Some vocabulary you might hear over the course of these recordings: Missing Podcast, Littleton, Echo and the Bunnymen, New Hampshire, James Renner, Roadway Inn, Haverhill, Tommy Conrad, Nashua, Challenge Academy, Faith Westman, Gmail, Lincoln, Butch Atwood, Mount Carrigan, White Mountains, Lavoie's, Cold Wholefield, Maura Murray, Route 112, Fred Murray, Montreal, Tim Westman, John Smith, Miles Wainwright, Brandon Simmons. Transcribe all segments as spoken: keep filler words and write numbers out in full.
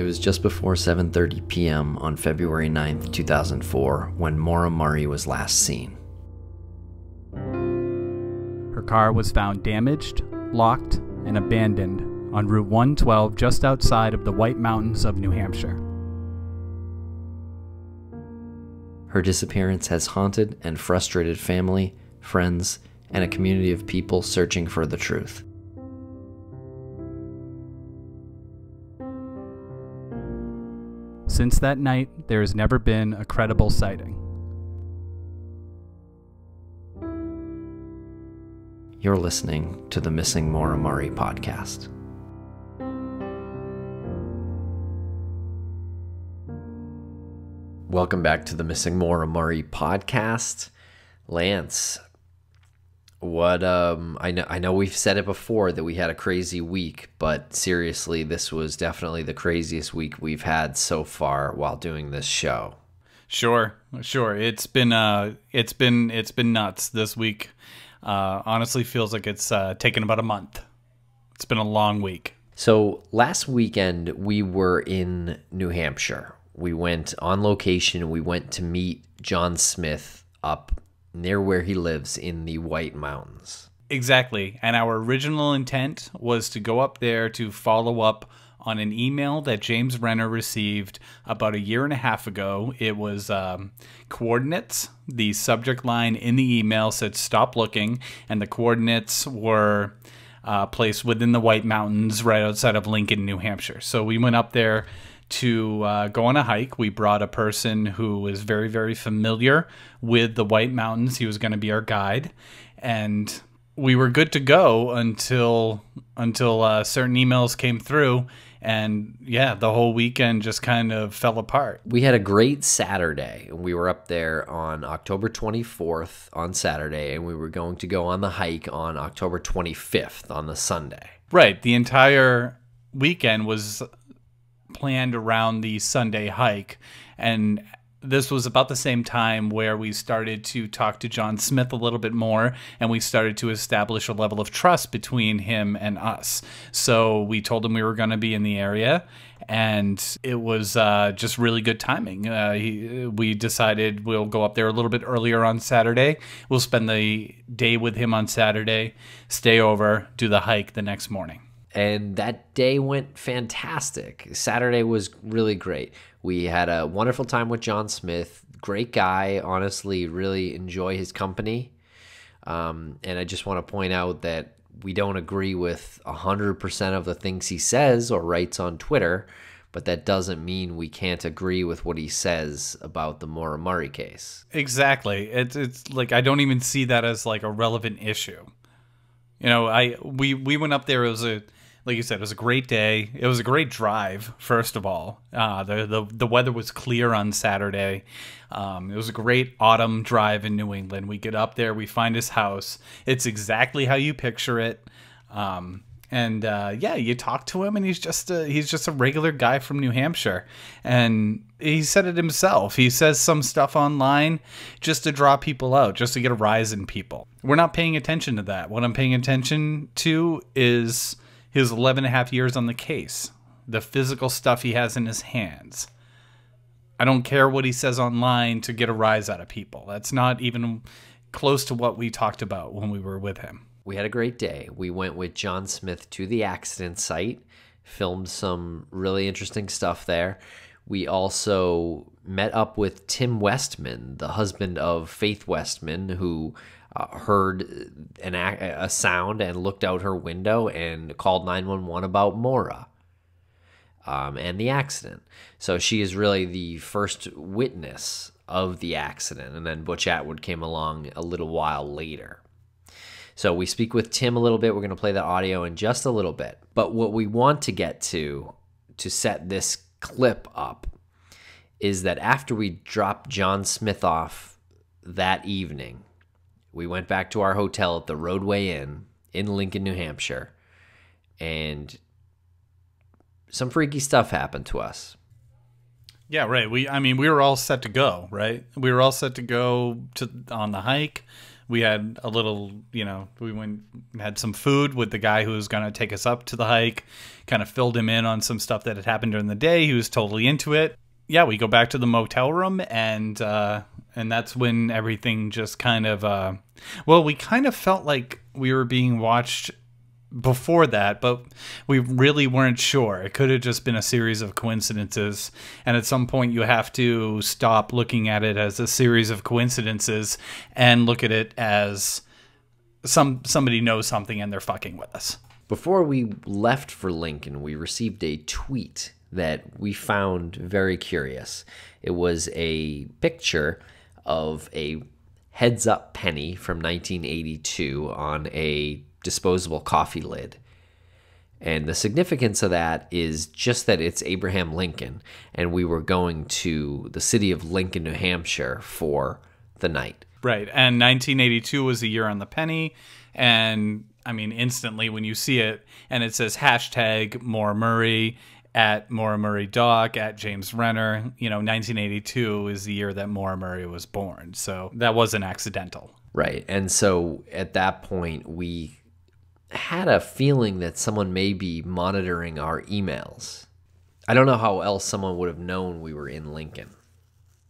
It was just before seven thirty p m on February ninth, two thousand four, when Maura Murray was last seen. Her car was found damaged, locked, and abandoned on Route one twelve just outside of the White Mountains of New Hampshire. Her disappearance has haunted and frustrated family, friends, and a community of people searching for the truth. Since that night, there has never been a credible sighting. You're listening to the Missing Maura Murray podcast. Welcome back to the Missing Maura Murray podcast. Lance, what um I know I know we've said it before that we had a crazy week, but seriously, this was definitely the craziest week we've had so far while doing this show. Sure, sure. It's been uh it's been it's been nuts this week. Uh, honestly feels like it's uh, taken about a month. It's been a long week. So last weekend we were in New Hampshire. We went on location. We went to meet John Smith up near where he lives in the White Mountains. Exactly. And our original intent was to go up there to follow up on an email that James Renner received about a year and a half ago. It was um, coordinates. The subject line in the email said, "Stop looking," and the coordinates were uh, placed within the White Mountains right outside of Lincoln, New Hampshire. So we went up there to uh, go on a hike. We brought a person who was very, very familiar with the White Mountains. He was going to be our guide, and we were good to go until until uh, certain emails came through. And yeah, the whole weekend just kind of fell apart. We had a great Saturday. We were up there on October twenty-fourth on Saturday, and we were going to go on the hike on October twenty-fifth on the Sunday. Right. The entire weekend was planned around the Sunday hike. And this was about the same time where we started to talk to John Smith a little bit more, and we started to establish a level of trust between him and us. So we told him we were going to be in the area, and it was uh, just really good timing. Uh, he, we decided we'll go up there a little bit earlier on Saturday. We'll spend the day with him on Saturday, stay over, do the hike the next morning. And that day went fantastic. Saturday was really great. We had a wonderful time with John Smith. Great guy. Honestly, really enjoy his company. Um, and I just want to point out that we don't agree with one hundred percent of the things he says or writes on Twitter, but that doesn't mean we can't agree with what he says about the Maura Murray case. Exactly. It's, it's like I don't even see that as like a relevant issue. You know, I we, we went up there. It was a... Like you said, it was a great day. It was a great drive, first of all. Uh, the, the the weather was clear on Saturday. Um, it was a great autumn drive in New England. We get up there. We find his house. It's exactly how you picture it. Um, and, uh, yeah, you talk to him, and he's just, a, he's just a regular guy from New Hampshire. And he said it himself. He says some stuff online just to draw people out, just to get a rise in people. We're not paying attention to that. What I'm paying attention to is his eleven and a half years on the case, the physical stuff he has in his hands. I don't care what he says online to get a rise out of people. That's not even close to what we talked about when we were with him. We had a great day. We went with John Smith to the accident site, filmed some really interesting stuff there. We also met up with Tim Westman, the husband of Faith Westman, who Uh, heard an a, a sound and looked out her window and called nine one one about Maura um, and the accident. So she is really the first witness of the accident, and then Butch Atwood came along a little while later. So we speak with Tim a little bit. We're going to play the audio in just a little bit. But what we want to get to, to set this clip up, is that after we dropped John Smith off that evening, we went back to our hotel at the Roadway Inn in Lincoln, New Hampshire, and some freaky stuff happened to us. Yeah, right. We, I mean, we were all set to go, right? We were all set to go to on the hike. we had a little, you know, we went and had some food with the guy who was going to take us up to the hike, kind of filled him in on some stuff that had happened during the day. He was totally into it. Yeah, we go back to the motel room, and uh, and that's when everything just kind of, uh, well, we kind of felt like we were being watched before that, but we really weren't sure. It could have just been a series of coincidences, and at some point you have to stop looking at it as a series of coincidences and look at it as some somebody knows something and they're fucking with us. Before we left for Lincoln, we received a tweet that we found very curious. It was a picture of a heads-up penny from nineteen eighty-two on a disposable coffee lid. And the significance of that is just that it's Abraham Lincoln, and we were going to the city of Lincoln, New Hampshire for the night. Right, and nineteen eighty-two was the year on the penny, and I mean, instantly when you see it, and it says hashtag Maura Murray, at Maura Murray Dock, at James Renner. You know, nineteen eighty-two is the year that Maura Murray was born. So that wasn't accidental. Right. And so at that point, we had a feeling that someone may be monitoring our emails. I don't know how else someone would have known we were in Lincoln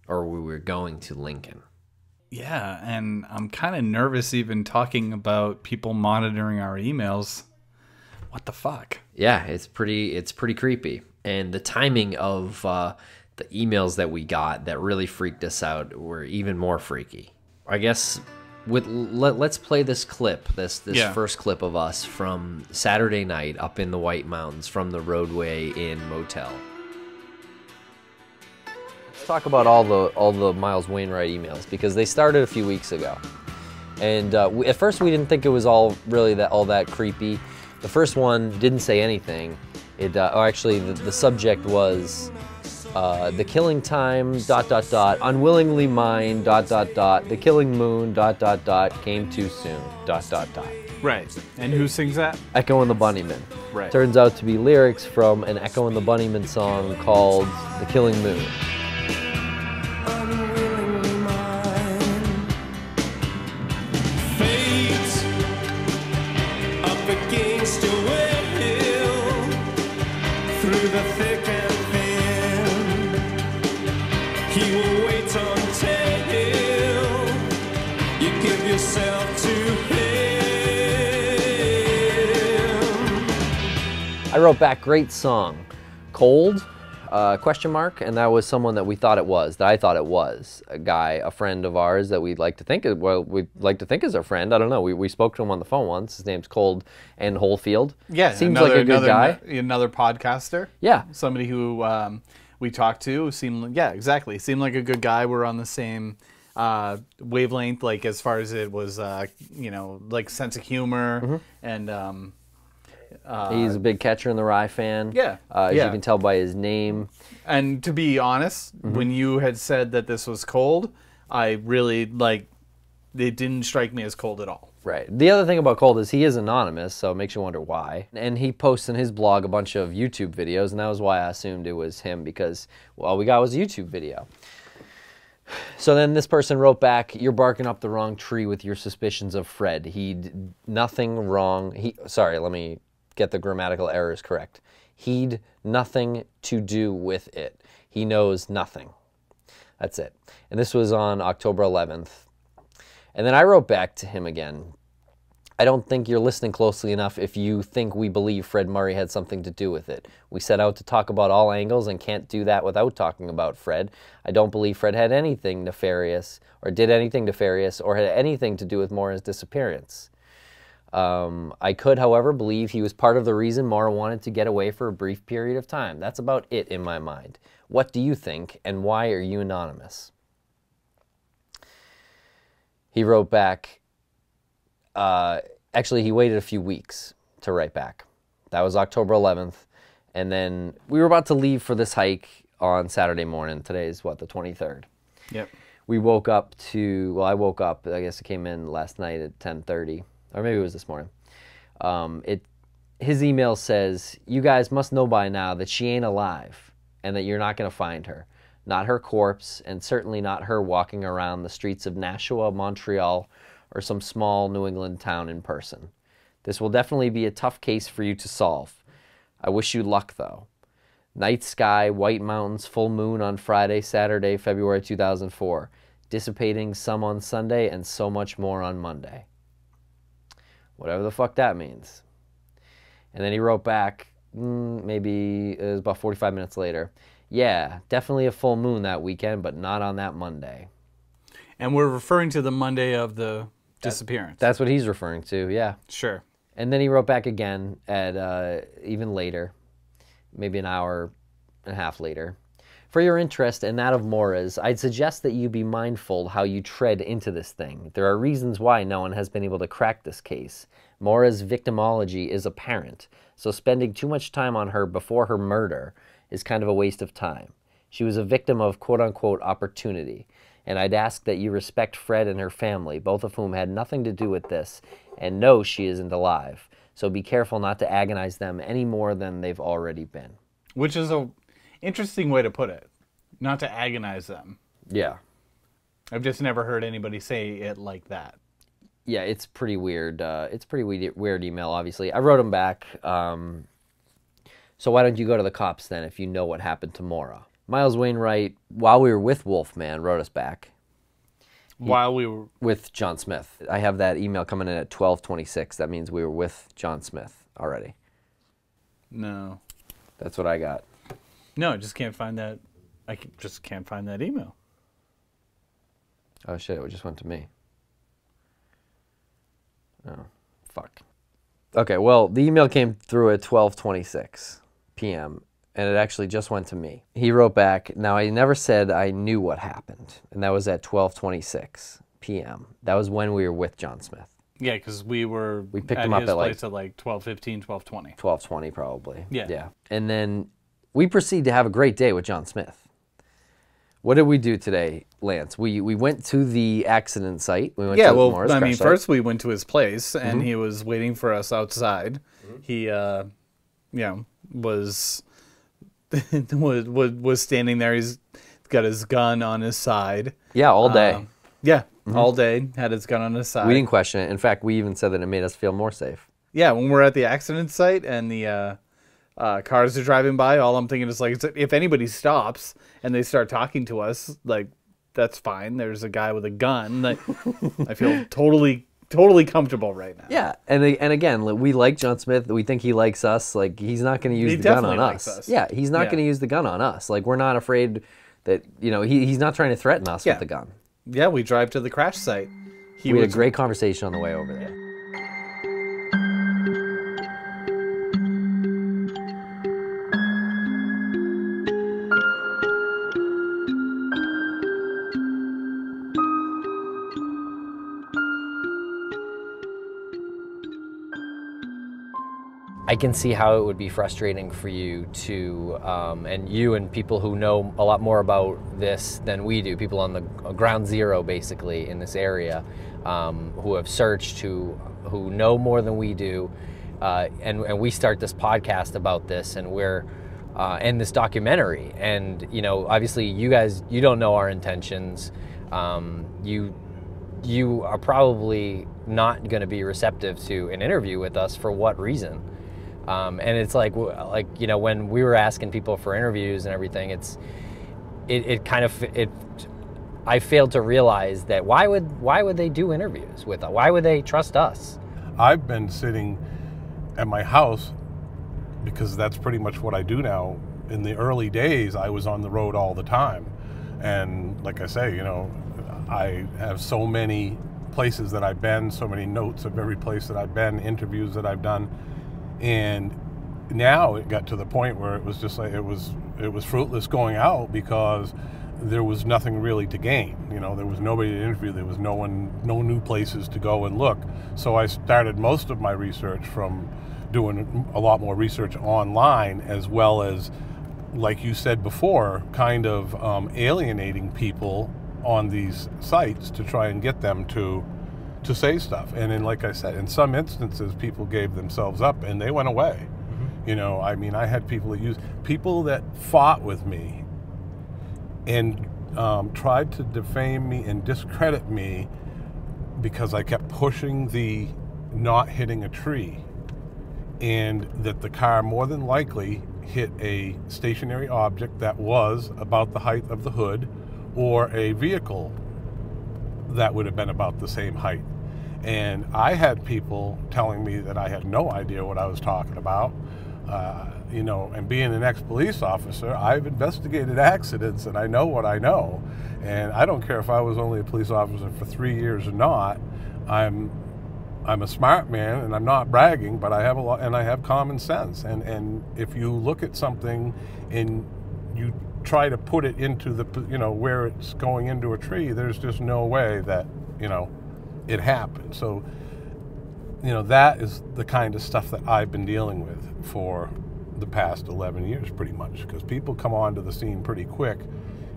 or we were going to Lincoln. Yeah. And I'm kind of nervous even talking about people monitoring our emails. What the fuck? Yeah, it's pretty it's pretty creepy. And the timing of uh, the emails that we got that really freaked us out were even more freaky. I guess with let, let's play this clip, this this yeah. first clip of us from Saturday night up in the White Mountains from the Roadway Inn motel. Let's talk about all the all the Miles Wainwright emails, because they started a few weeks ago. And uh, we, at first we didn't think it was all really that all that creepy. The first one didn't say anything. It, uh, oh, actually, the, the subject was uh, the killing time, dot, dot, dot, unwillingly mine, dot, dot, dot, the killing moon, dot, dot, dot, came too soon, dot, dot, dot. Right, and who sings that? Echo and the Bunnymen. Right. Turns out to be lyrics from an Echo and the Bunnymen song called The Killing Moon. I wrote back, great song, cold, uh, question mark, and that was someone that we thought it was, that I thought it was, a guy, a friend of ours that we'd like to think, well, we'd like to think is our friend. I don't know. We we spoke to him on the phone once. His name's Cold and Wholefield. Yeah, seems another, like a another, good guy. Another podcaster. Yeah, somebody who um, we talked to seemed, yeah, exactly, seemed like a good guy. We're on the same uh, wavelength, like as far as it was, uh, you know, like sense of humor mm-hmm. and. Um, Uh, He's a big Catcher in the Rye fan. Yeah, uh, as yeah. you can tell by his name. And to be honest, mm-hmm. when you had said that this was cold, I really, like, it didn't strike me as cold at all. Right. The other thing about Cold is he is anonymous, so it makes you wonder why. And he posts in his blog a bunch of YouTube videos, and that was why I assumed it was him, because all we got was a YouTube video. So then this person wrote back, you're barking up the wrong tree with your suspicions of Fred. He did nothing wrong. He, sorry, let me... get the grammatical errors correct. He'd nothing to do with it. He knows nothing. That's it. And this was on October eleventh. And then I wrote back to him again. I don't think you're listening closely enough if you think we believe Fred Murray had something to do with it. We set out to talk about all angles and can't do that without talking about Fred. I don't believe Fred had anything nefarious or did anything nefarious or had anything to do with Maura's disappearance. Um, I could, however, believe he was part of the reason Maura wanted to get away for a brief period of time. That's about it in my mind. What do you think, and why are you anonymous? He wrote back, uh, actually he waited a few weeks to write back. That was October eleventh, and then we were about to leave for this hike on Saturday morning. Today is, what, the twenty-third? Yep. We woke up to, well, I woke up, I guess I came in last night at ten thirty. Or maybe it was this morning. Um, it, his email says, you guys must know by now that she ain't alive and that you're not going to find her. Not her corpse, and certainly not her walking around the streets of Nashua, Montreal, or some small New England town in person. This will definitely be a tough case for you to solve. I wish you luck, though. Night sky, White Mountains, full moon on Friday, Saturday, February two thousand four. Dissipating some on Sunday and so much more on Monday. Whatever the fuck that means. And then he wrote back, mm, maybe it was about forty-five minutes later. Yeah, definitely a full moon that weekend, but not on that Monday. And we're referring to the Monday of the disappearance. That's, that's what he's referring to, yeah. Sure. And then he wrote back again at uh, even later, maybe an hour and a half later. For your interest and that of Maura's, I'd suggest that you be mindful how you tread into this thing. There are reasons why no one has been able to crack this case. Maura's victimology is apparent, so spending too much time on her before her murder is kind of a waste of time. She was a victim of quote-unquote opportunity, and I'd ask that you respect Fred and her family, both of whom had nothing to do with this, and know she isn't alive, so be careful not to agonize them any more than they've already been. Which is a... interesting way to put it. Not to agonize them. Yeah. I've just never heard anybody say it like that. Yeah, it's pretty weird. Uh, it's pretty weird, weird email, obviously. I wrote him back. Um, so why don't you go to the cops then if you know what happened to Maura? Miles Wainwright, while we were with Wolfman, wrote us back. He, while we were... with John Smith. I have that email coming in at twelve twenty-six. That means we were with John Smith already. No. That's what I got. No, I just can't find that. I just can't find that email. Oh, shit. It just went to me. Oh, fuck. Okay, well, the email came through at twelve twenty-six p m, and it actually just went to me. He wrote back, now, I never said I knew what happened, and that was at twelve twenty-six p m That was when we were with John Smith. Yeah, because we were we picked at him up his at place like, at, like, twelve fifteen, twelve twenty. twelve twenty, probably. Yeah. Yeah. And then... we proceed to have a great day with John Smith. What did we do today, Lance? We we went to the accident site. We went yeah, to well, Maura's I mean, site. First we went to his place, and mm-hmm. he was waiting for us outside. Mm-hmm. He, uh, you know, was, was was standing there. He's got his gun on his side. Yeah, all day. Uh, yeah, mm-hmm. all day. Had his gun on his side. We didn't question it. In fact, we even said that it made us feel more safe. Yeah, when we're at the accident site and the... Uh, Uh, cars are driving by, all I'm thinking is, like, if anybody stops and they start talking to us, like, that's fine. There's a guy with a gun. Like, I feel totally, totally comfortable right now. Yeah, and and again, we like John Smith. We think he likes us. Like, he's not going to use he the gun on us. us. Yeah, he's not yeah. going to use the gun on us. Like, we're not afraid that, you know, he, he's not trying to threaten us yeah. with the gun. Yeah, we drive to the crash site. He we was... had a great conversation on the way over there. Yeah. I can see how it would be frustrating for you to, um, and you and people who know a lot more about this than we do, people on the ground zero basically in this area, um, who have searched, who, who know more than we do, uh, and, and we start this podcast about this, and we're, uh, and this documentary, and, you know, obviously you guys, you don't know our intentions, um, you, you are probably not going to be receptive to an interview with us for what reason? Um, and it's like, like, you know, when we were asking people for interviews and everything, it's, it, it kind of, it, I failed to realize that why would, why would they do interviews with us? Why would they trust us? I've been sitting at my house because that's pretty much what I do now. In the early days, I was on the road all the time. And like I say, you know, I have so many places that I've been, so many notes of every place that I've been, interviews that I've done. And now it got to the point where it was just like it was it was fruitless going out because there was nothing really to gain. You know, there was nobody to interview. There was no one, no new places to go and look. So I started most of my research from doing a lot more research online, as well as, like you said before, kind of um, alienating people on these sites to try and get them to. to say stuff. And then, like I said, in some instances, people gave themselves up and they went away. Mm-hmm. You know, I mean, I had people that used, people that fought with me and um, tried to defame me and discredit me because I kept pushing the not hitting a tree, and that the car more than likely hit a stationary object that was about the height of the hood, or a vehicle that would have been about the same height. And I had people telling me that I had no idea what I was talking about. Uh, you know, and being an ex-police officer, I've investigated accidents and I know what I know. And I don't care if I was only a police officer for three years or not. I'm I'm a smart man, and I'm not bragging, but I have a lot, and I have common sense. And, and if you look at something and you try to put it into the, you know, where it's going into a tree, there's just no way that, you know, it happened. So, you know, that is the kind of stuff that I've been dealing with for the past eleven years, pretty much, because people come onto the scene pretty quick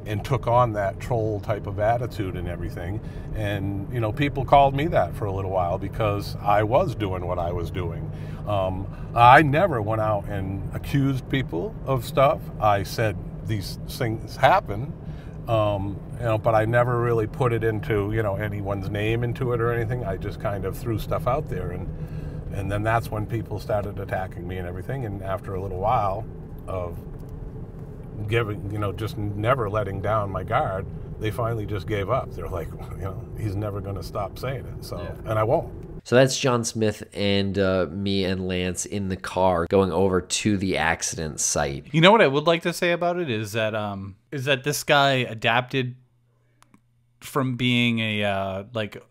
and took on that troll type of attitude and everything. And, you know, people called me that for a little while because I was doing what I was doing. Um, I never went out and accused people of stuff. I said these things happen, um, you know, but I never really put it into, you know, anyone's name into it or anything. I just kind of threw stuff out there. And, and then that's when people started attacking me and everything. And after a little while of giving, you know, just never letting down my guard, they finally just gave up. They're like, you know, he's never going to stop saying it. So, yeah. And I won't. So that's John Smith and uh, me and Lance in the car going over to the accident site. You know what I would like to say about it is that, um, is that this guy adapted from being a, uh, like,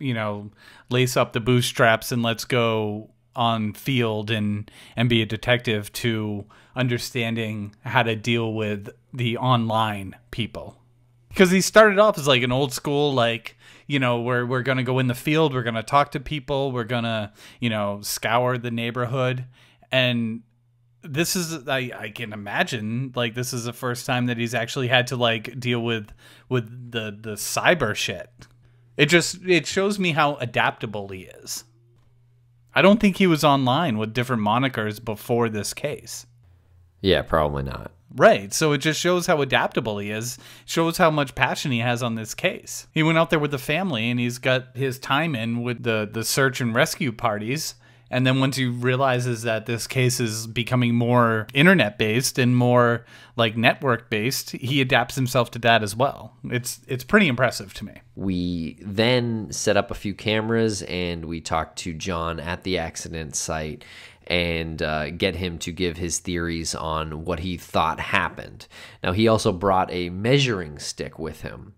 you know, lace up the bootstraps and let's go on field and, and be a detective to understanding how to deal with the online people. Because he started off as like an old school, like, you know, we're, we're going to go in the field, we're going to talk to people, we're going to, you know, scour the neighborhood. And this is, I, I can imagine, like, this is the first time that he's actually had to, like, deal with, with the, the cyber shit. It just, it shows me how adaptable he is. I don't think he was online with different monikers before this case. Yeah, probably not. Right. So it just shows how adaptable he is, shows how much passion he has on this case. He went out there with the family, and he's got his time in with the, the search and rescue parties. And then once he realizes that this case is becoming more internet-based and more like network-based, he adapts himself to that as well. It's it's pretty impressive to me. We then set up a few cameras, and we talked to John at the accident site and uh, get him to give his theories on what he thought happened. Now, he also brought a measuring stick with him,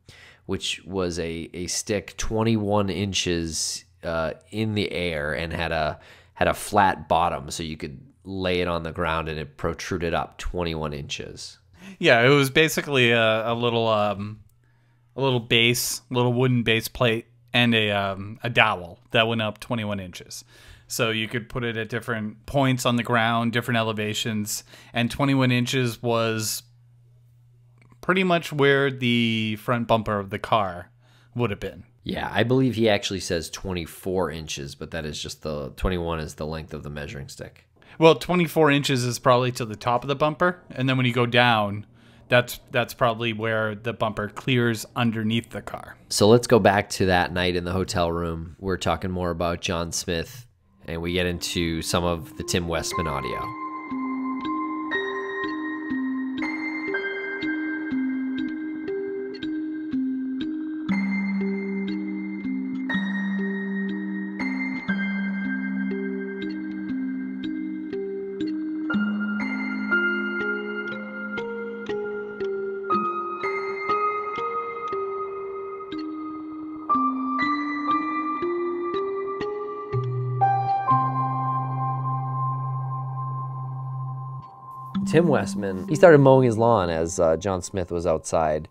which was a, a stick twenty-one inches uh, in the air and had a... had a flat bottom, so you could lay it on the ground and it protruded up twenty-one inches. Yeah, it was basically a, a little um, a little base, little wooden base plate, and a, um, a dowel that went up twenty-one inches. So you could put it at different points on the ground, different elevations, and twenty-one inches was pretty much where the front bumper of the car would have been. Yeah, I believe he actually says twenty-four inches, but that is just the twenty-one is the length of the measuring stick. Well, twenty-four inches is probably to the top of the bumper, and then when you go down, that's that's probably where the bumper clears underneath the car. So let's go back to that night in the hotel room. We're talking more about John Smith, and we get into some of the Tim Westman audio. Tim Westman, he started mowing his lawn as uh, John Smith was outside.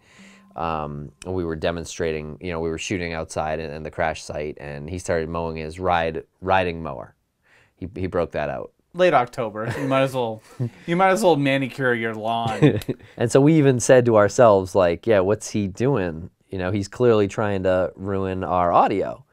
Um, and we were demonstrating, you know, we were shooting outside in, in the crash site, and he started mowing his ride riding mower. He, he broke that out. Late October, you might as well, you might as well manicure your lawn. And so we even said to ourselves, like, yeah, what's he doing? You know, he's clearly trying to ruin our audio.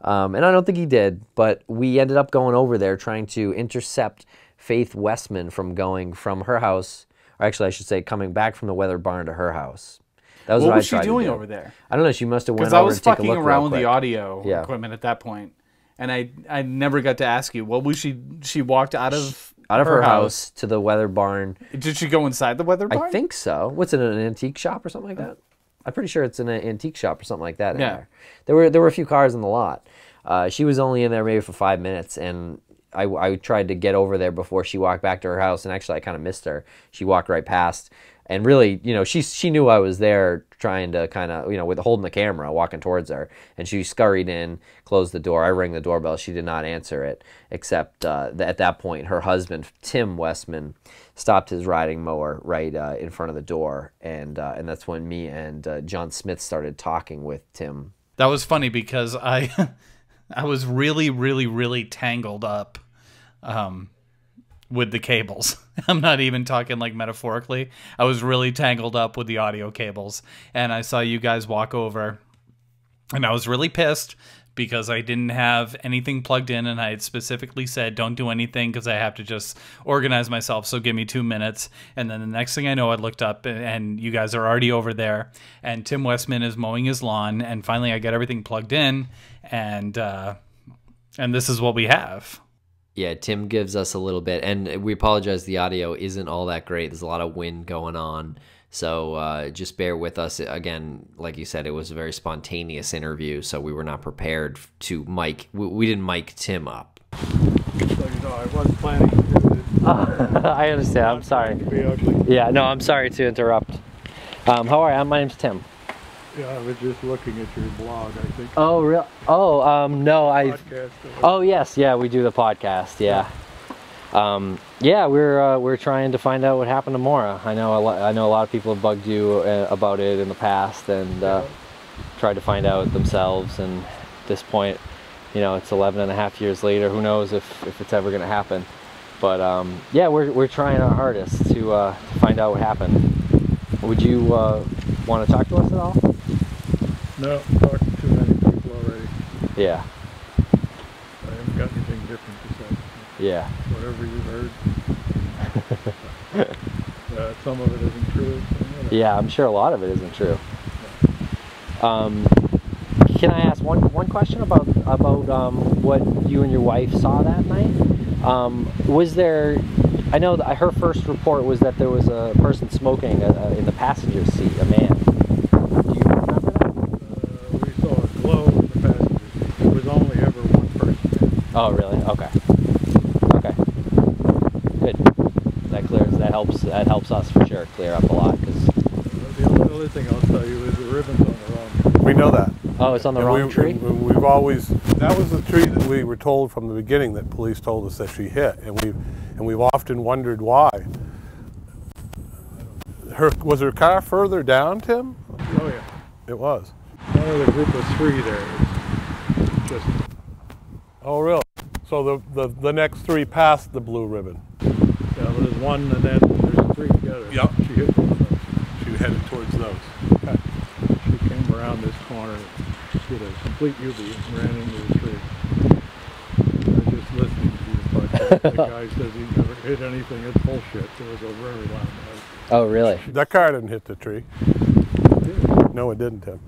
Um, and I don't think he did, but we ended up going over there trying to intercept Faith Westman from going from her house, or actually I should say coming back from the weather barn to her house. That was what, what was I she doing do. over there? I don't know. She must have went over and I was fucking around with the audio yeah. equipment at that point, and I I never got to ask you what was she she walked out of she, out of her, her house, house to the weather barn. Did she go inside the weather barn? I think so. What's it, an antique shop or something like that? I'm pretty sure it's in an antique shop or something like that. In yeah. There. there were there were a few cars in the lot. Uh, she was only in there maybe for five minutes, and I, I tried to get over there before she walked back to her house, and actually I kind of missed her. She walked right past, and really, you know, she she knew I was there trying to kind of, you know, with holding the camera, walking towards her, and she scurried in, closed the door. I rang the doorbell. She did not answer it, except uh, that at that point her husband, Tim Westman, stopped his riding mower right uh, in front of the door, and, uh, and that's when me and uh, John Smith started talking with Tim. That was funny because I... I was really, really, really tangled up um, with the cables. I'm not even talking like metaphorically. I was really tangled up with the audio cables. And I saw you guys walk over. And I was really pissed because I didn't have anything plugged in. And I had specifically said, don't do anything because I have to just organize myself. So give me two minutes. And then the next thing I know, I looked up and you guys are already over there. And Tim Westman is mowing his lawn. And finally, I got everything plugged in. And uh, and this is what we have. Yeah, Tim gives us a little bit. And we apologize, the audio isn't all that great. There's a lot of wind going on. So uh, just bear with us. Again, like you said, it was a very spontaneous interview. So we were not prepared to mic. We, we didn't mic Tim up. So, you know, I was planning to do this. Uh, I understand. I'm sorry. Yeah, no, I'm sorry to interrupt. Um, how are you? My name's Tim. Yeah, I was just looking at your blog, I think. Oh, real? Oh, um, no, I... Podcast. Oh, yes, yeah, we do the podcast, yeah. Um, yeah, we're uh, we're trying to find out what happened to Maura. I know a lot, I know a lot of people have bugged you uh, about it in the past and uh, yeah. tried to find out themselves. And at this point, you know, it's eleven and a half years later. Who knows if, if it's ever going to happen. But, um, yeah, we're, we're trying our hardest to, uh, to find out what happened. Would you uh, want to talk to us at all? No, I've talked to too many people already. Yeah. I haven't got anything different to say. Yeah. Whatever you've heard. uh, some of it isn't true. So yeah, I'm sure a lot of it isn't true. Yeah. Um, can I ask one one question about about um, what you and your wife saw that night? Um, was there? I know that her first report was that there was a person smoking a, a, in the passenger seat, a man. Oh, really? Okay. Okay. Good. That clears. That helps. That helps us for sure. Clear up a lot because. The only thing I'll tell you is the ribbon's on the wrong tree. We know that. Oh, it's on the and wrong we, tree. We, we've always. That was the tree that we were told from the beginning that police told us that she hit, and we've and we've often wondered why. Her was her car further down, Tim? Oh yeah, it was. One of the group of three there. Just. Oh really? So the, the, the next three passed the blue ribbon. Yeah, well, there's one and then there's three together. Yep. She hit one of those. She headed towards those. Okay. She came around this corner, did a complete U-turn and ran into the tree. I was just listening to the podcast. The guy says he never hit anything. It's bullshit. There was a very loud noise. Oh really? That car didn't hit the tree. It did. No, it didn't, Tim.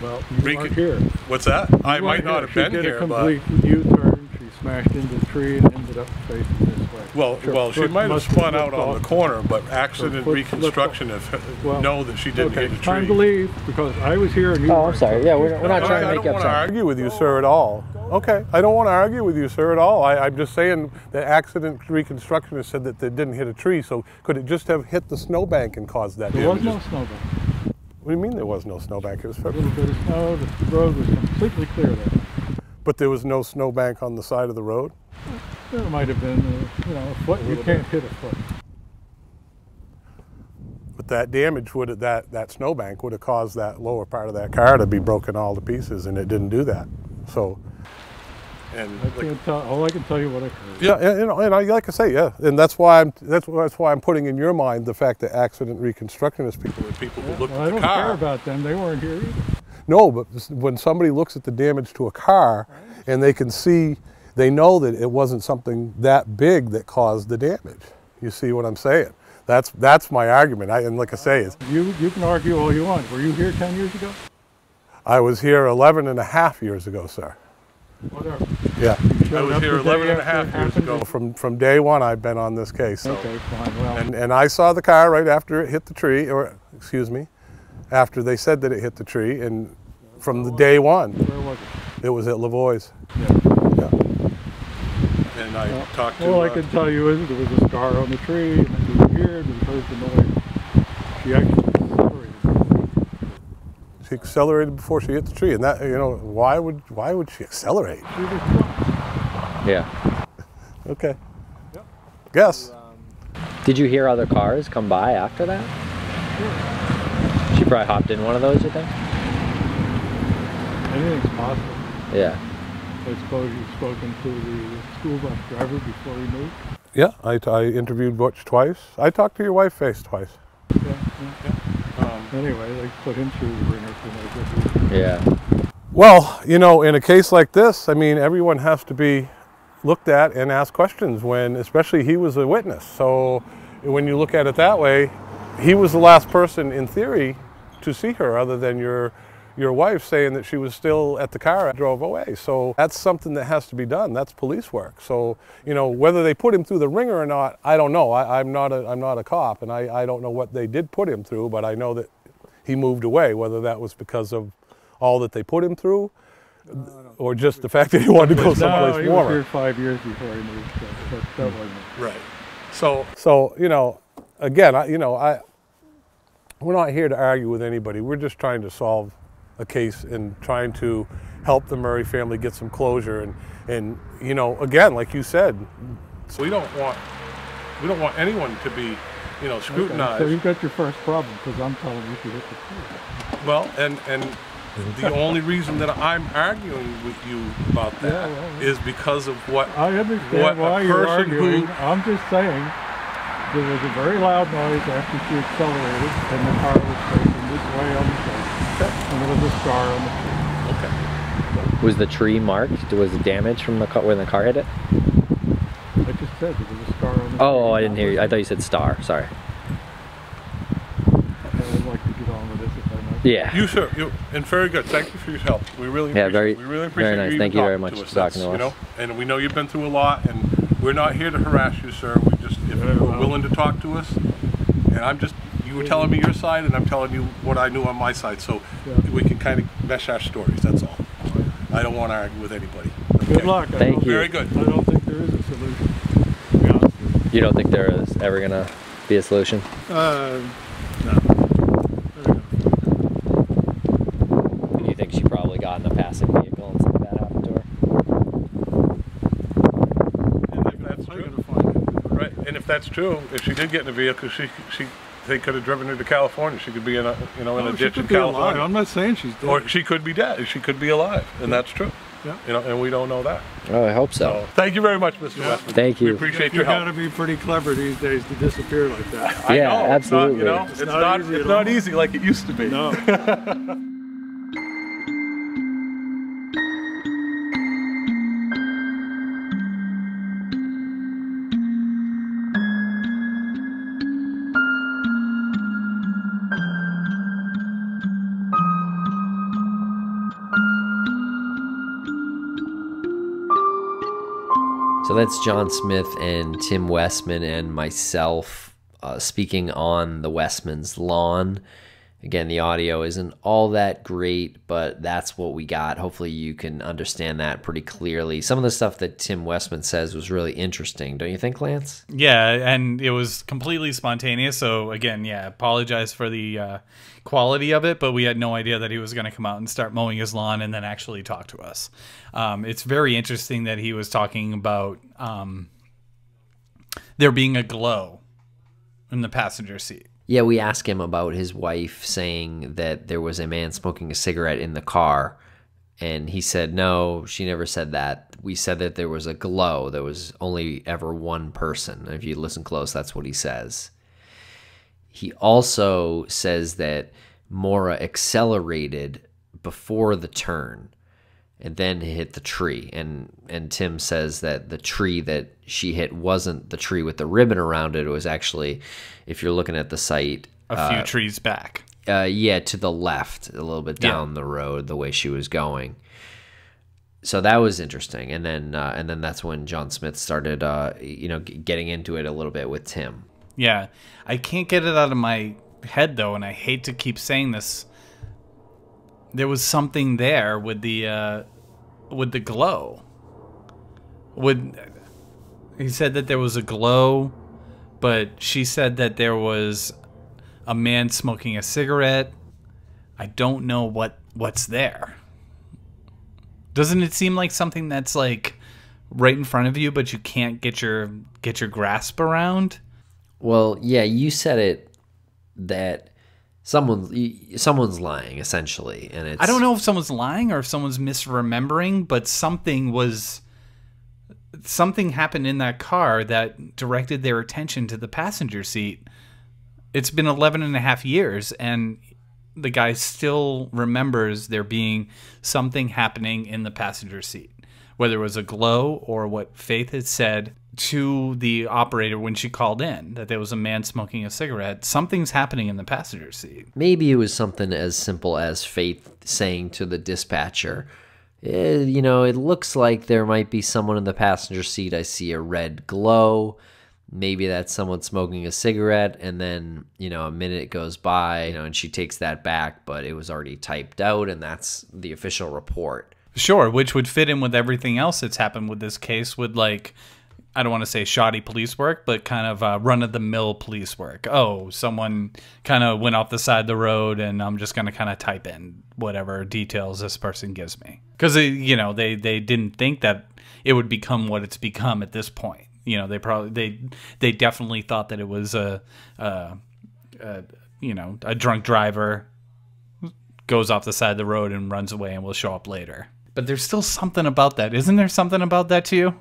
Well, you weren't here. What's that? I might not have been here, but... She did a complete U-turn, she smashed into the tree and ended up facing this way. Well, well, she might have spun out on the corner, but accident reconstruction if know that she didn't hit the tree. Time to leave, because I was here and you were... Oh, I'm sorry. Yeah, we're, we're not trying to make up something. I don't want to argue with you, sir, at all. Okay, I don't want to argue with you, sir, at all. I, I'm just saying that accident reconstructionist said that they didn't hit a tree, so could it just have hit the snowbank and caused that damage? There was no snowbank. What do you mean there was no snowbank? It was a little bit of snow. The road was completely clear there. But there was no snowbank on the side of the road? There might have been, a, you know, a foot. A you can't bit. hit a foot. But that damage would have, that that snowbank would have caused that lower part of that car to be broken all to pieces, and it didn't do that. So. And I can't like, tell, all I can tell you what I heard. Yeah, and, and, and I, like I say, yeah, and that's why I'm that's that's why I'm putting in your mind the fact that accident reconstructionists people, people yeah, who look well, at I the car. I don't care about them. They weren't here either. No, but when somebody looks at the damage to a car, right. and they can see, they know that it wasn't something that big that caused the damage. You see what I'm saying? That's that's my argument. I, and like I say, is you you can argue all you want. Were you here ten years ago? I was here eleven and a half years ago, sir. Whatever. Yeah. I was here eleven and a half years ago. From from day one, I've been on this case. So. Okay, fine. Well, and and I saw the car right after it hit the tree, or excuse me, after they said that it hit the tree, and from the day one. Where was it? It was at Lavoie's. Yeah. Yeah. And I well, talked to... All uh, I can tell you is there was a scar on the tree, and it disappeared, and heard the noise. She actually accelerated. She accelerated before she hit the tree, and that, you know, why would why would she accelerate? She was drunk. Yeah. Okay. Yep. Yes. Did you hear other cars come by after that? Sure. She probably hopped in one of those, you think? Anything's possible. Yeah. I suppose you've spoken to the school bus driver before he moved? Yeah, I, I interviewed Butch twice. I talked to your wife face twice. Yeah, yeah, yeah. Um, anyway, they put him through the ringer for no good reason. Yeah. Well, you know, in a case like this, I mean, everyone has to be looked at and asked questions when, especially he was a witness. So when you look at it that way, he was the last person in theory to see her other than your your wife saying that she was still at the car and drove away. So that's something that has to be done. That's police work. So, you know, whether they put him through the ringer or not, I don't know. I, I'm not a, I'm not a cop, and I, I don't know what they did put him through, but I know that he moved away, whether that was because of all that they put him through no, or just the fact that he wanted to go someplace warmer. No, he was here five years before he moved. So that, that wasn't it. Right. So, so, you know, again, I, you know, I, we're not here to argue with anybody. We're just trying to solve a case and trying to help the Murray family get some closure, and and you know, again, like you said, so we don't want we don't want anyone to be, you know, scrutinized. Okay, so you've got your first problem, because I'm telling you to hit the tree. Well, and and the only reason that I'm arguing with you about that yeah, well, yeah. is because of what I understand what why a person you're arguing. Who, I'm just saying there was a very loud noise after she accelerated, and the car was facing this way on the side. And there was a scar on the tree. Okay. Was the tree marked? Was it damage from the car when the car hit it? I just said there was a scar on the oh, tree. Oh, I didn't hear you. I thought you said star. Sorry. I would like to get on with this if I might. Yeah. You, sir. You, and very good. Thank you for your help. We really yeah, appreciate very, it. We really appreciate very nice. Thank you very much for talking to us. You know, and we know you've been through a lot, and we're not here to harass you, sir. We just, if you're willing to talk to us, and I'm just... You were telling me your side, and I'm telling you what I knew on my side, so yeah. we can kind of mesh our stories, that's all. I don't want to argue with anybody. Okay. Good luck. I Thank you. Very good. I don't think there is a solution, to be honest with you. You don't think there is ever going to be a solution? Uh, no. Do you think she probably got in a passing vehicle and something bad happened to her? And if that's true, right. And if that's true, if she did get in a vehicle, she... she they could have driven her to California. She could be in a, you know, in no, a ditch in California. Alive. I'm not saying she's dead. Or she could be dead. She could be alive, and that's true. Yeah. You know, and we don't know that. Oh, I hope so. so thank you very much, Mister Yeah. Westman. Thank you. We appreciate your help. You got to be pretty clever these days to disappear like that. I yeah, know. absolutely. It's not, you know, it's, it's, not, easy, it's not easy like it used to be. No. So that's John Smith and Tim Westman and myself uh, speaking on the Westman's lawn. Again, the audio isn't all that great, but that's what we got. Hopefully you can understand that pretty clearly. Some of the stuff that Tim Westman says was really interesting, don't you think, Lance? Yeah, and it was completely spontaneous. So again, yeah, apologize for the uh, quality of it, but we had no idea that he was going to come out and start mowing his lawn and then actually talk to us. Um, it's very interesting that he was talking about um, there being a glow in the passenger seat. Yeah, we asked him about his wife saying that there was a man smoking a cigarette in the car, and he said, no, she never said that. We said that there was a glow. There was only ever one person. And if you listen close, that's what he says. He also says that Maura accelerated before the turn. and then hit the tree. And and Tim says that the tree that she hit wasn't the tree with the ribbon around it. It was actually, if you're looking at the site, a few uh, trees back. Uh, yeah, to the left, a little bit down yeah. the road, the way she was going. So that was interesting. And then uh, and then that's when John Smith started, uh, you know, g getting into it a little bit with Tim. Yeah, I can't get it out of my head, though, and I hate to keep saying this. There was something there with the uh, with the glow. With, he said that there was a glow, but she said that there was a man smoking a cigarette. I don't know what what's there. Doesn't it seem like something that's like right in front of you, but you can't get your get your grasp around? Well, yeah, you said it that someone someone's lying essentially, and it's I don't know if someone's lying or if someone's misremembering, but something was something happened in that car that directed their attention to the passenger seat. It's been eleven and a half years, and the guy still remembers there being something happening in the passenger seat, whether it was a glow or what Faith had said to the operator when she called in, that there was a man smoking a cigarette. Something's happening in the passenger seat. Maybe it was something as simple as Faith saying to the dispatcher, eh, you know, it looks like there might be someone in the passenger seat. I see a red glow. Maybe that's someone smoking a cigarette, and then, you know, a minute goes by, you know, and she takes that back, but it was already typed out, and that's the official report. Sure, which would fit in with everything else that's happened with this case, with, like, I don't want to say shoddy police work, but kind of uh, run-of-the-mill police work. Oh, someone kind of went off the side of the road, and I'm just going to kind of type in whatever details this person gives me. Because, you know, they, they didn't think that it would become what it's become at this point. You know, they probably they they definitely thought that it was a, a, a you know a drunk driver goes off the side of the road and runs away and will show up later. But there's still something about that, isn't there? Something about that to you?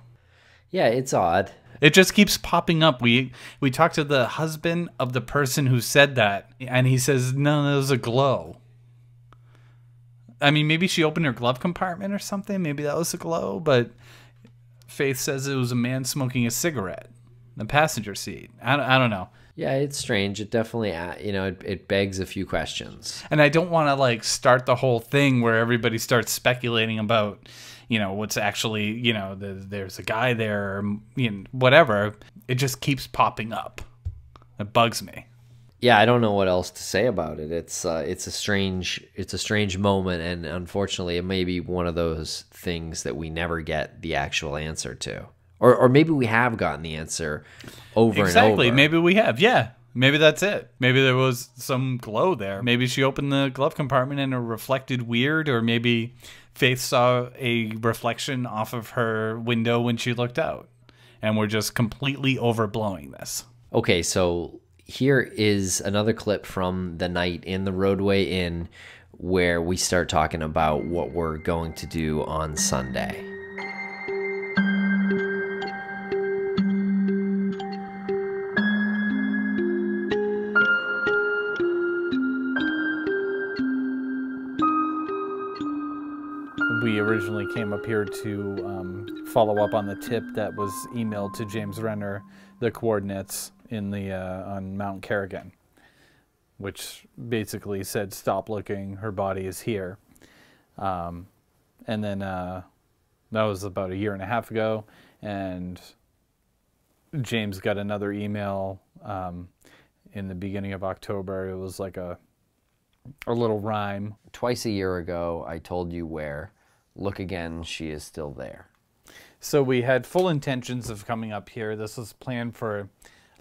Yeah, it's odd. It just keeps popping up. We we talked to the husband of the person who said that, and he says no, there was a glow. I mean, maybe she opened her glove compartment or something. Maybe that was a glow, but Faith says it was a man smoking a cigarette in the passenger seat. I don't, I don't know. Yeah, it's strange. It definitely, you know, it, it begs a few questions. And I don't want to, like, start the whole thing where everybody starts speculating about, you know, what's actually, you know, the, there's a guy there or, you know, whatever. It just keeps popping up. It bugs me. Yeah, I don't know what else to say about it. It's uh, it's a strange it's a strange moment, and unfortunately, it may be one of those things that we never get the actual answer to, or or maybe we have gotten the answer over exactly. and over. Exactly, maybe we have. Yeah, maybe that's it. Maybe there was some glow there. Maybe she opened the glove compartment and it reflected weird, or maybe Faith saw a reflection off of her window when she looked out, and we're just completely overblowing this. Okay, so here is another clip from the night in the Roadway Inn where we start talking about what we're going to do on Sunday. We originally came up here to um, follow up on the tip that was emailed to James Renner, the coordinates in the uh, on Mount Carrigan, which basically said, "Stop looking. Her body is here." Um, and then uh, that was about a year and a half ago, and James got another email um, in the beginning of October. It was like a a little rhyme. Twice a year ago, I told you where. Look again. She is still there. So we had full intentions of coming up here. This was planned for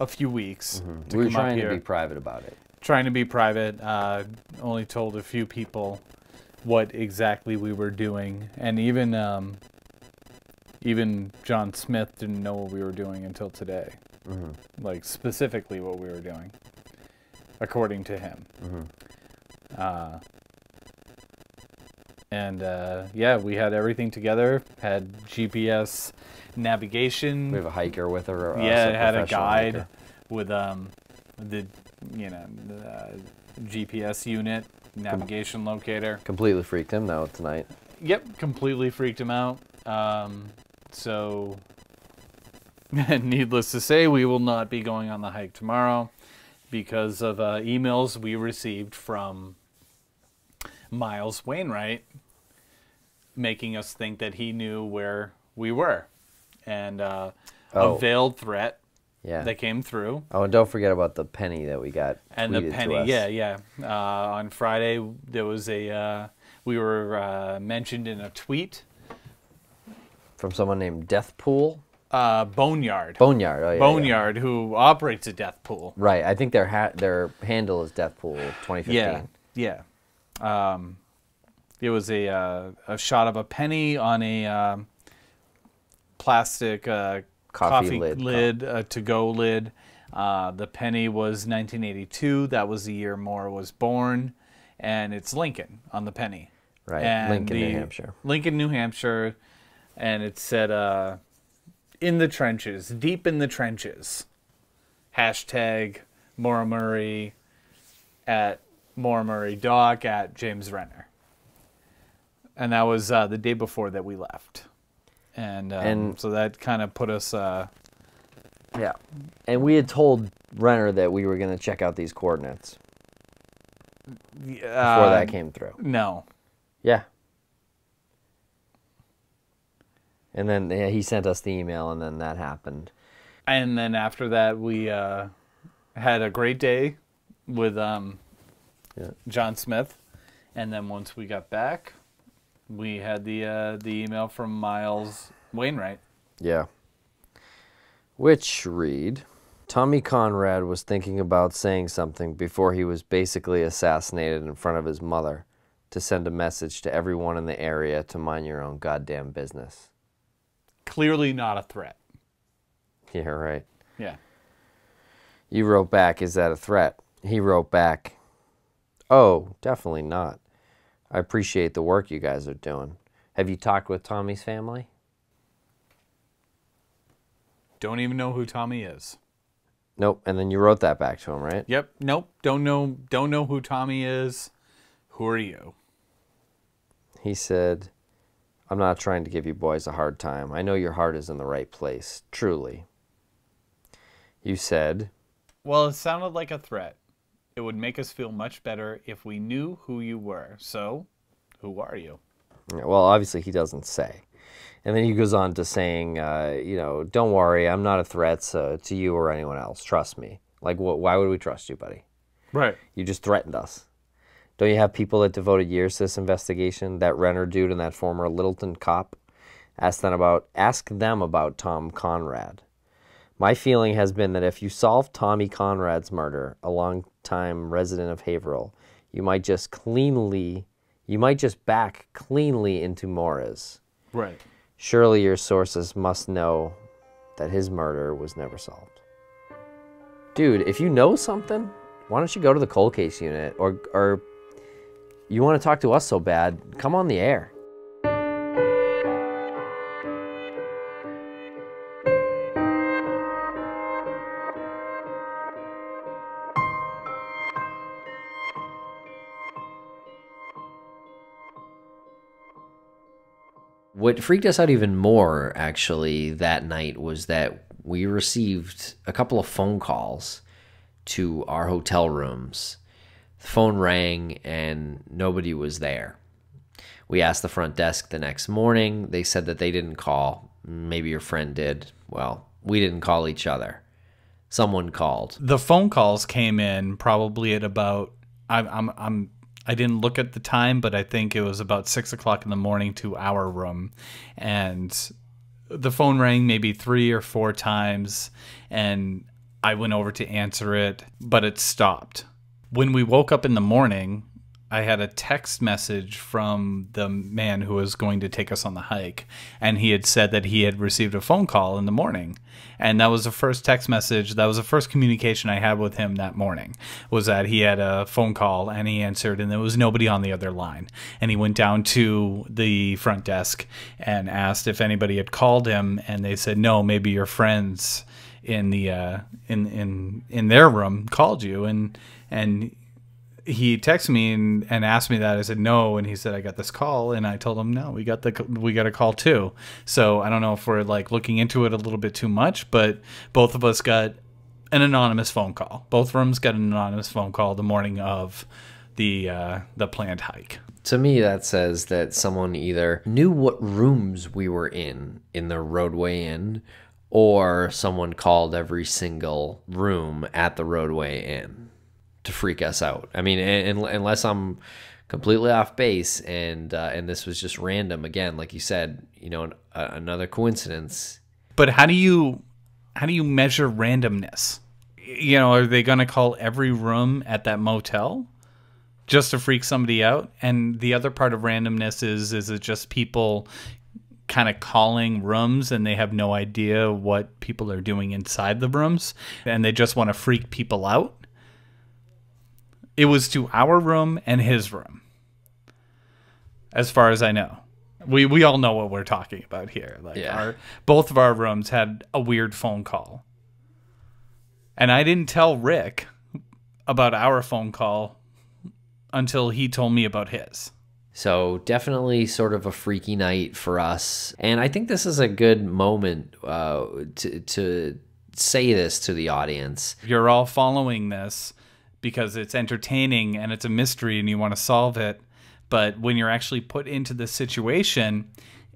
a few weeks. Mm-hmm. to we were come trying up here, to be private about it. Trying to be private. Uh, only told a few people what exactly we were doing, and even um, even John Smith didn't know what we were doing until today. Mm-hmm. Like specifically what we were doing, according to him. Mm-hmm. Uh, and uh, yeah, we had everything together. Had G P S navigation. We have a hiker with her. Uh, yeah, it had a guide hiker. with um, the you know the, uh, G P S unit, navigation Com locator. Completely freaked him out tonight. Yep, completely freaked him out. Um, so, needless to say, we will not be going on the hike tomorrow because of uh, emails we received from Miles Wainwright making us think that he knew where we were. And uh, oh. a veiled threat yeah. that came through. Oh, and don't forget about the penny that we got And the penny, yeah, yeah. Uh, on Friday, there was a... Uh, we were uh, mentioned in a tweet. From someone named Deathpool? Uh, Boneyard. Boneyard, oh yeah. Boneyard, yeah. who operates a Deathpool. Right, I think their ha their handle is Deathpool twenty fifteen. Yeah, yeah. Um, it was a, uh, a shot of a penny on a uh, plastic uh, coffee, coffee lid, lid uh, to-go lid. Uh, the penny was nineteen eighty-two. That was the year Maura was born. And it's Lincoln on the penny. Right, and Lincoln, New Hampshire. Lincoln, New Hampshire. And it said, uh, in the trenches, deep in the trenches. Hashtag Maura Murray at Maura Murray Doc at James Renner. And that was uh, the day before that we left. And, um, and so that kind of put us... Uh, yeah. And we had told Renner that we were going to check out these coordinates. Before uh, that came through. No. Yeah. And then yeah, he sent us the email, and then that happened. And then after that, we uh, had a great day with um, yeah. John Smith. And then once we got back, we had the uh, the email from Miles Wainwright. Yeah. Which read... Tommy Conrad was thinking about saying something before he was basically assassinated in front of his mother to send a message to everyone in the area to mind your own goddamn business. Clearly not a threat. Yeah, right. Yeah. You wrote back, is that a threat? He wrote back, oh, definitely not. I appreciate the work you guys are doing. Have you talked with Tommy's family? Don't even know who Tommy is. Nope, and then you wrote that back to him, right? Yep. Nope. Don't know. Don't know who Tommy is. Who are you? He said, "I'm not trying to give you boys a hard time. I know your heart is in the right place, truly." You said, "Well, it sounded like a threat. It would make us feel much better if we knew who you were. So, who are you?" Well, obviously he doesn't say. And then he goes on to saying, uh, you know, don't worry, I'm not a threat so, to you or anyone else. Trust me. Like, wh why would we trust you, buddy? Right. You just threatened us. Don't you have people that devoted years to this investigation? That Renner dude and that former Littleton cop? Ask them about, ask them about Tom Conrad. My feeling has been that if you solve Tommy Conrad's murder, a longtime resident of Haverhill, you might just cleanly, you might just back cleanly into Maura's. Right. Surely your sources must know that his murder was never solved. Dude, if you know something, why don't you go to the cold case unit? Or, or you want to talk to us so bad, come on the air. What freaked us out even more, actually, that night was that we received a couple of phone calls to our hotel rooms. The phone rang and nobody was there. We asked the front desk the next morning. They said that they didn't call. Maybe your friend did. Well, we didn't call each other. Someone called. The phone calls came in probably at about... I'm... I'm, I'm I didn't look at the time, but I think it was about six o'clock in the morning to our room. And the phone rang maybe three or four times, and I went over to answer it, but it stopped. When we woke up in the morning, I had a text message from the man who was going to take us on the hike, and he had said that he had received a phone call in the morning. And that was the first text message, that was the first communication I had with him that morning, was that he had a phone call, and he answered, and there was nobody on the other line. And he went down to the front desk and asked if anybody had called him, and they said, no, maybe your friends in the uh, in in in their room called you, and and he texted me and, and asked me that. I said no, and he said I got this call, and I told him no, we got the we got a call too. So I don't know if we're like looking into it a little bit too much, but both of us got an anonymous phone call. Both rooms got an anonymous phone call the morning of the uh, the planned hike. To me, that says that someone either knew what rooms we were in in the Roadway Inn, or someone called every single room at the Roadway Inn to freak us out. I mean, and, and, unless I'm completely off base, and uh, and this was just random again, like you said, you know, an, uh, another coincidence. But how do you how do you measure randomness? You know, are they going to call every room at that motel just to freak somebody out? And the other part of randomness is, is it just people kind of calling rooms and they have no idea what people are doing inside the rooms and they just want to freak people out? It was to our room and his room, as far as I know. We, we all know what we're talking about here. Like, yeah. our, both of our rooms had a weird phone call. And I didn't tell Rick about our phone call until he told me about his. So definitely sort of a freaky night for us. And I think this is a good moment uh, to, to say this to the audience. You're all following this because it's entertaining and it's a mystery and you want to solve it. But when you're actually put into this situation,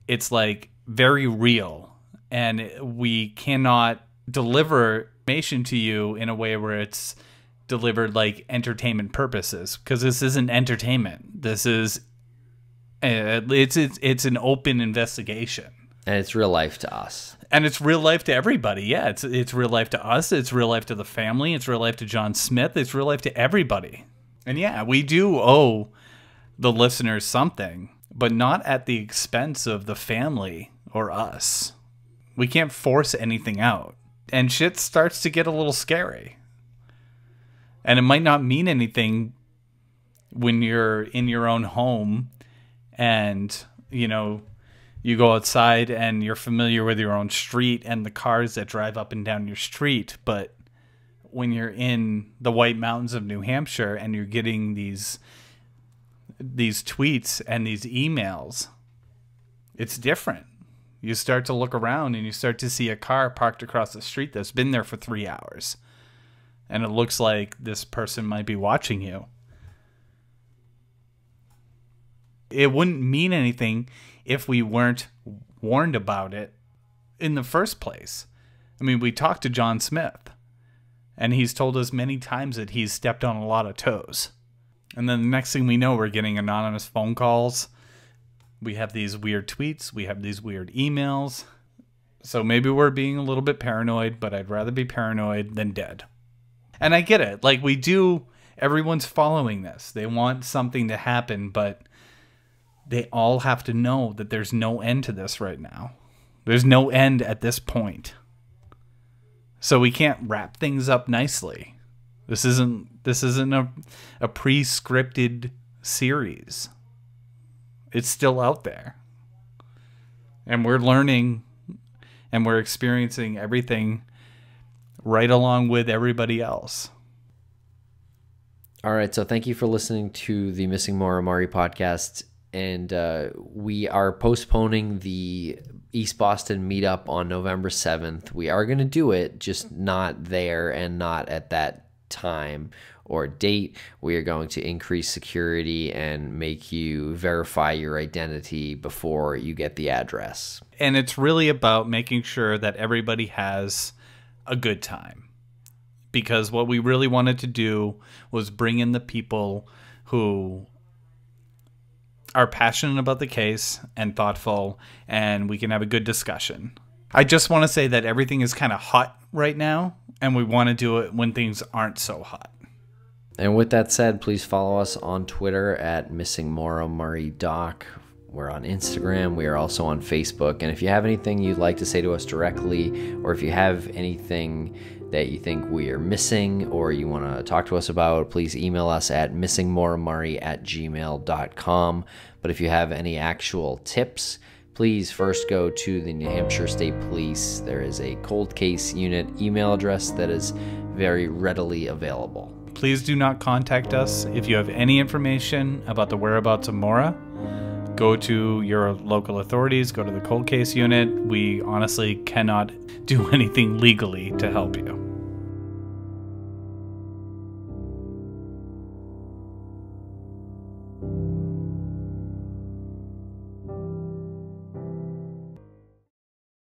it's like very real. And we cannot deliver information to you in a way where it's delivered like entertainment purposes, because this isn't entertainment. This is uh, it's it's it's an open investigation, and it's real life to us, and it's real life to everybody. Yeah, it's it's real life to us. It's real life to the family. It's real life to John Smith. It's real life to everybody. And yeah, we do owe the listeners something, but not at the expense of the family or us. We can't force anything out, and shit starts to get a little scary. And it might not mean anything when you're in your own home and, you know, you go outside and you're familiar with your own street and the cars that drive up and down your street. But when you're in the White Mountains of New Hampshire and you're getting these, these tweets and these emails, it's different. You start to look around and you start to see a car parked across the street that's been there for three hours. And it looks like this person might be watching you. It wouldn't mean anything if we weren't warned about it in the first place. I mean, we talked to John Smith, and he's told us many times that he's stepped on a lot of toes. And then the next thing we know, we're getting anonymous phone calls. We have these weird tweets. We have these weird emails. So maybe we're being a little bit paranoid, but I'd rather be paranoid than dead. And I get it. Like, we do, everyone's following this. They want something to happen, but they all have to know that there's no end to this right now. There's no end at this point. So we can't wrap things up nicely. This isn't this isn't a, a pre-scripted series. It's still out there. And we're learning and we're experiencing everything right along with everybody else. All right, so thank you for listening to the Missing Maura Murray podcast. And uh, we are postponing the East Boston meetup on November seventh. We are going to do it, just not there and not at that time or date. We are going to increase security and make you verify your identity before you get the address. And it's really about making sure that everybody has a good time, because what we really wanted to do was bring in the people who are passionate about the case and thoughtful, and we can have a good discussion. I just want to say that everything is kind of hot right now, and we want to do it when things aren't so hot. And with that said, please follow us on Twitter at Missing Maura Murray Doc. We're on Instagram. We are also on Facebook. And if you have anything you'd like to say to us directly, or if you have anything that you think we are missing or you want to talk to us about, please email us at missing maura murray at gmail dot com. But if you have any actual tips, please first go to the New Hampshire State Police. There is a cold case unit email address that is very readily available. Please do not contact us. If you have any information about the whereabouts of Maura, go to your local authorities, go to the cold case unit. We honestly cannot do anything legally to help you.